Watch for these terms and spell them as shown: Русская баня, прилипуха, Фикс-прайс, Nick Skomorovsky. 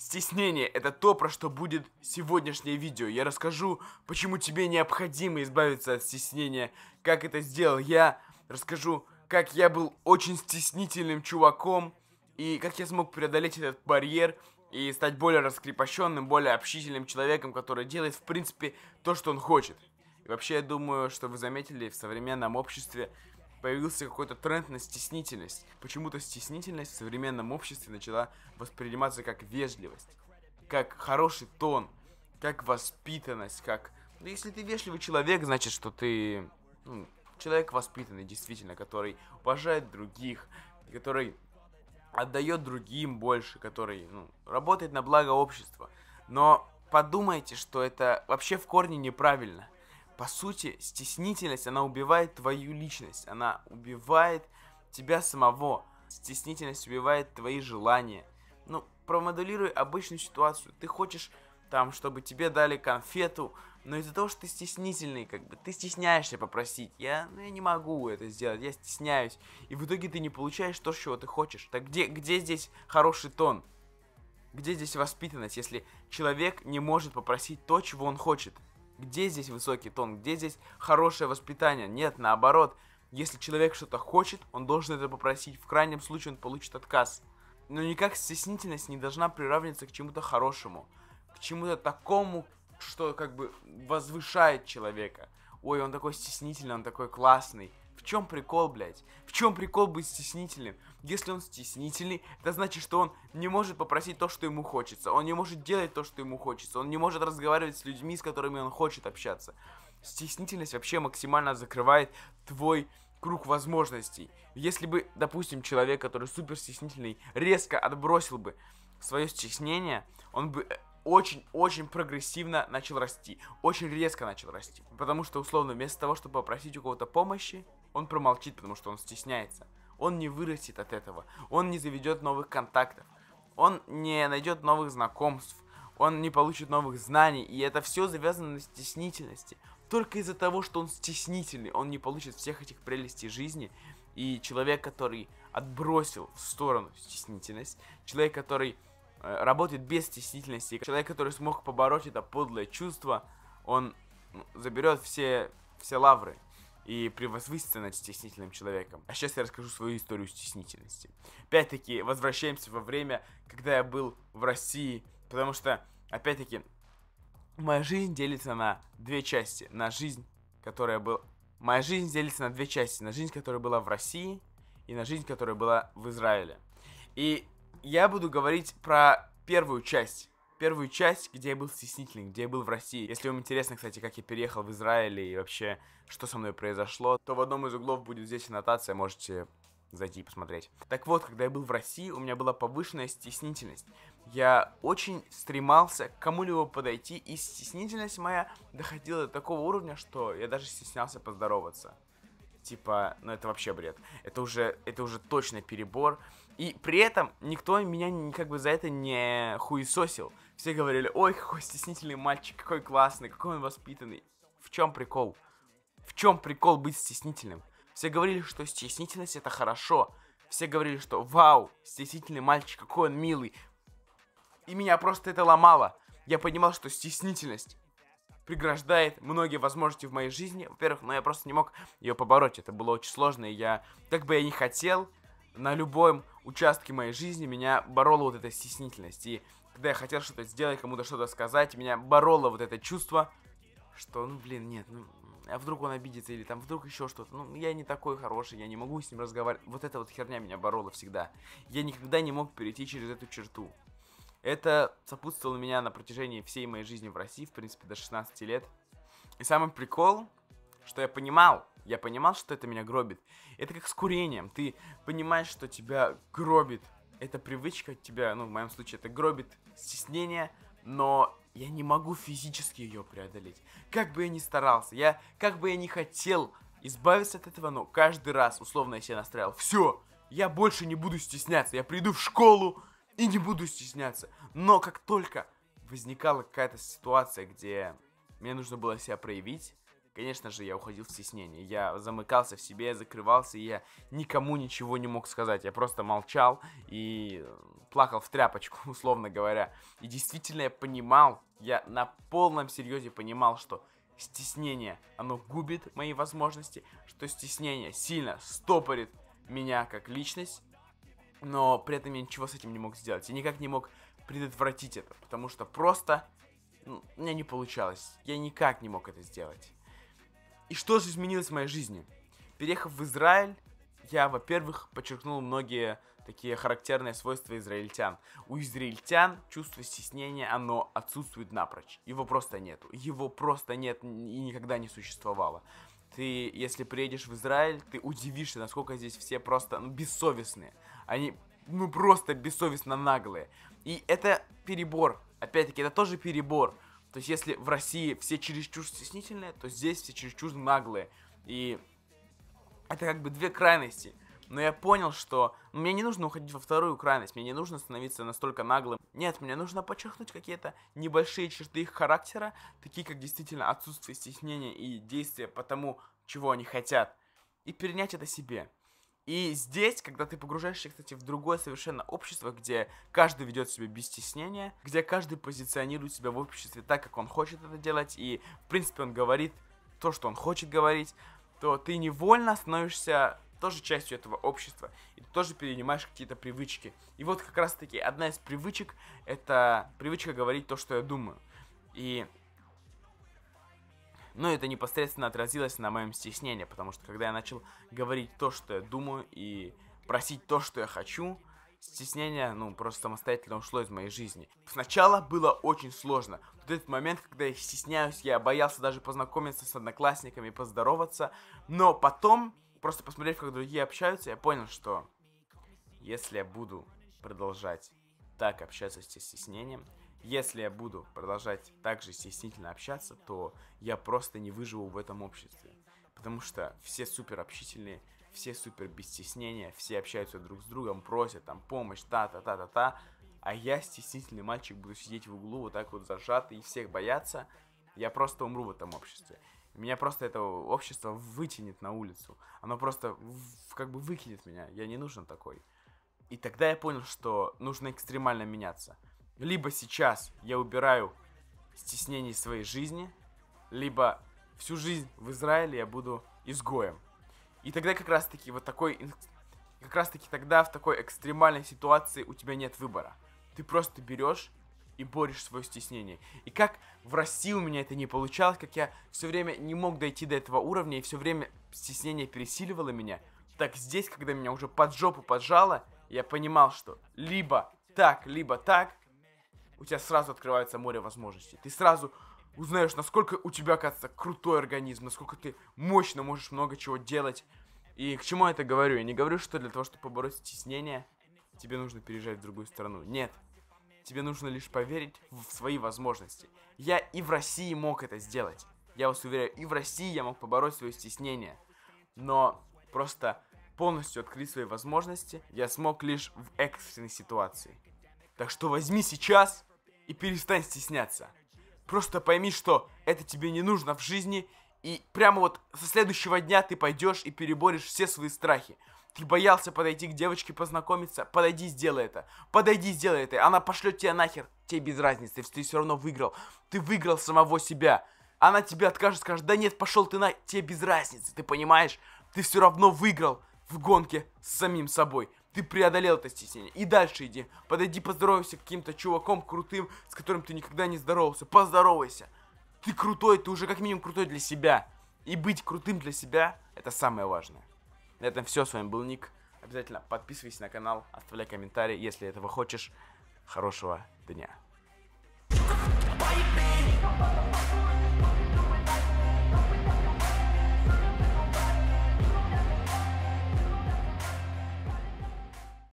Стеснение – это то, про что будет сегодняшнее видео. Я расскажу, почему тебе необходимо избавиться от стеснения, как это сделал я, расскажу, как я был очень стеснительным чуваком, и как я смог преодолеть этот барьер и стать более раскрепощенным, более общительным человеком, который делает, в принципе, то, что он хочет. И вообще, я думаю, что вы заметили, в современном обществе появился какой-то тренд на стеснительность. Почему-то стеснительность в современном обществе начала восприниматься как вежливость, как хороший тон, как воспитанность, как... Ну, если ты вежливый человек, значит, что ты человек воспитанный, действительно, который уважает других, который отдает другим больше, который работает на благо общества. Но подумайте, что это вообще в корне неправильно. По сути, стеснительность, она убивает твою личность, она убивает тебя самого. Стеснительность убивает твои желания. Ну, промоделируй обычную ситуацию. Ты хочешь, там, чтобы тебе дали конфету, но из-за того, что ты стеснительный, как бы, ты стесняешься попросить. Я не могу это сделать, я стесняюсь. И в итоге ты не получаешь то, чего ты хочешь. Так где здесь хороший тон? Где здесь воспитанность, если человек не может попросить то, чего он хочет? Где здесь высокий тон? Где здесь хорошее воспитание? Нет, наоборот. Если человек что-то хочет, он должен это попросить. В крайнем случае он получит отказ. Но никак стеснительность не должна приравниваться к чему-то хорошему. К чему-то такому, что как бы возвышает человека. Ой, он такой стеснительный, он такой классный. В чем прикол, блядь? В чем прикол быть стеснительным? Если он стеснительный, это значит, что он не может попросить то, что ему хочется. Он не может делать то, что ему хочется. Он не может разговаривать с людьми, с которыми он хочет общаться. Стеснительность вообще максимально закрывает твой круг возможностей. Если бы, допустим, человек, который супер стеснительный, резко отбросил бы свое стеснение, он бы очень-очень прогрессивно начал расти. Очень резко начал расти. Потому что, условно, вместо того, чтобы попросить у кого-то помощи, он промолчит, потому что он стесняется. Он не вырастет от этого. Он не заведет новых контактов. Он не найдет новых знакомств. Он не получит новых знаний. И это все завязано на стеснительности. Только из-за того, что он стеснительный, он не получит всех этих прелестей жизни. И человек, который отбросил в сторону стеснительность, человек, который работает без стеснительности, человек, который смог побороть это подлое чувство, он заберет все лавры и превозвысится над стеснительным человеком. А сейчас я расскажу свою историю стеснительности. Опять-таки, возвращаемся во время, когда я был в России, потому что, опять-таки, моя жизнь делится на две части. Моя жизнь делится на две части. На жизнь, которая была в России, и на жизнь, которая была в Израиле. И я буду говорить про первую часть. Первую часть, где я был стеснительный, где я был в России. Если вам интересно, кстати, как я переехал в Израиль и вообще, что со мной произошло, то в одном из углов будет здесь аннотация, можете зайти и посмотреть. Так вот, когда я был в России, у меня была повышенная стеснительность. Я очень стремался к кому-либо подойти, и стеснительность моя доходила до такого уровня, что я даже стеснялся поздороваться. Типа, ну это вообще бред. Это уже точно перебор. И при этом никто меня как бы за это не хуесосил. Все говорили: ой, какой стеснительный мальчик, какой классный, какой он воспитанный. В чем прикол? В чем прикол быть стеснительным? Все говорили, что стеснительность это хорошо. Все говорили, что вау, стеснительный мальчик, какой он милый. И меня просто это ломало. Я понимал, что стеснительность преграждает многие возможности в моей жизни. Во-первых, но я просто не мог ее побороть. Это было очень сложно, и я, как бы я ни хотел, на любом участке моей жизни меня борола вот эта стеснительность. И когда я хотел что-то сделать, кому-то что-то сказать, меня бороло вот это чувство, что, а вдруг он обидится, или там вдруг еще что-то. Я не такой хороший, я не могу с ним разговаривать. Вот эта вот херня меня борола всегда. Я никогда не мог перейти через эту черту. Это сопутствовало меня на протяжении всей моей жизни в России, в принципе, до 16 лет. И самый прикол, что я понимал, что это меня гробит. Это как с курением. Ты понимаешь, что тебя гробит. Эта привычка тебя, в моем случае, это гробит стеснение, но я не могу физически ее преодолеть. Как бы я ни старался, как бы я ни хотел избавиться от этого, но каждый раз, условно, я себя настраивал. Все, я больше не буду стесняться, я приду в школу и не буду стесняться. Но как только возникала какая-то ситуация, где мне нужно было себя проявить, Конечно же, я уходил в стеснение. Я замыкался в себе, закрывался, и я никому ничего не мог сказать. Я просто молчал и плакал в тряпочку, условно говоря. И действительно я понимал, я на полном серьезе понимал, что стеснение, оно губит мои возможности, что стеснение сильно стопорит меня как личность, но при этом я ничего с этим не мог сделать. Я никак не мог предотвратить это, потому что просто у меня не получалось. Я никак не мог это сделать. И что же изменилось в моей жизни? Переехав в Израиль, я, во-первых, подчеркнул многие такие характерные свойства израильтян. У израильтян чувство стеснения, оно отсутствует напрочь. Его просто нету. Его просто нет и никогда не существовало. Ты, если приедешь в Израиль, ты удивишься, насколько здесь все просто бессовестные. Они, просто бессовестно наглые. И это перебор. Опять-таки, это тоже перебор. То есть, если в России все чересчур стеснительные, то здесь все чересчур наглые. И это как бы две крайности. Но я понял, что мне не нужно уходить во вторую крайность, мне не нужно становиться настолько наглым. Нет, мне нужно подчеркнуть какие-то небольшие черты их характера, такие как действительно отсутствие стеснения и действия по тому, чего они хотят, и перенять это себе. И здесь, когда ты погружаешься, кстати, в другое совершенно общество, где каждый ведет себя без стеснения, где каждый позиционирует себя в обществе так, как он хочет это делать, и, в принципе, он говорит то, что он хочет говорить, то ты невольно становишься тоже частью этого общества, и ты тоже перенимаешь какие-то привычки. И вот как раз-таки одна из привычек — это привычка говорить то, что я думаю. И... Но это непосредственно отразилось на моем стеснении, потому что когда я начал говорить то, что я думаю, и просить то, что я хочу, стеснение, просто самостоятельно ушло из моей жизни. Сначала было очень сложно. Вот этот момент, когда я стесняюсь, я боялся даже познакомиться с одноклассниками, поздороваться, но потом... Просто посмотрев, как другие общаются, я понял, что если я буду продолжать так общаться с стеснением, если я буду продолжать так же стеснительно общаться, то я просто не выживу в этом обществе. Потому что все супер общительные, все супер без стеснения, все общаются друг с другом, просят там помощь, та-та-та-та-та. А я, стеснительный мальчик, буду сидеть в углу вот так вот зажатый и всех бояться. Я просто умру в этом обществе. Меня просто это общество вытянет на улицу. Оно просто как бы выкинет меня. Я не нужен такой. И тогда я понял, что нужно экстремально меняться. Либо сейчас я убираю стеснение своей жизни, либо всю жизнь в Израиле я буду изгоем. И тогда как раз-таки тогда в такой экстремальной ситуации у тебя нет выбора. Ты просто берешь и борешь свое стеснение. И как в России у меня это не получалось, как я все время не мог дойти до этого уровня, и все время стеснение пересиливало меня, так здесь, когда меня уже под жопу поджало, я понимал, что либо так, у тебя сразу открывается море возможностей. Ты сразу узнаешь, насколько у тебя, кажется, крутой организм, насколько ты мощно можешь много чего делать. И к чему я это говорю? Я не говорю, что для того, чтобы побороть стеснение, тебе нужно переезжать в другую страну. Нет. Тебе нужно лишь поверить в свои возможности. Я и в России мог это сделать. Я вас уверяю, и в России я мог побороть свое стеснение. Но просто полностью открыть свои возможности я смог лишь в экстренной ситуации. Так что возьми сейчас и перестань стесняться. Просто пойми, что это тебе не нужно в жизни. И прямо вот со следующего дня ты пойдешь и переборешь все свои страхи. Ты боялся подойти к девочке, познакомиться? Подойди, сделай это. Подойди, сделай это. Она пошлет тебя нахер. Тебе без разницы, ты все равно выиграл. Ты выиграл самого себя. Она тебе откажет, скажет, да нет, пошел ты на... Тебе без разницы, ты понимаешь? Ты все равно выиграл в гонке с самим собой. Ты преодолел это стеснение. И дальше иди. Подойди, поздоровайся к каким-то чуваком крутым, с которым ты никогда не здоровался. Поздоровайся. Ты крутой, ты уже как минимум крутой для себя. И быть крутым для себя, это самое важное. На этом все, с вами был Ник. Обязательно подписывайся на канал, оставляй комментарии, если этого хочешь. Хорошего дня.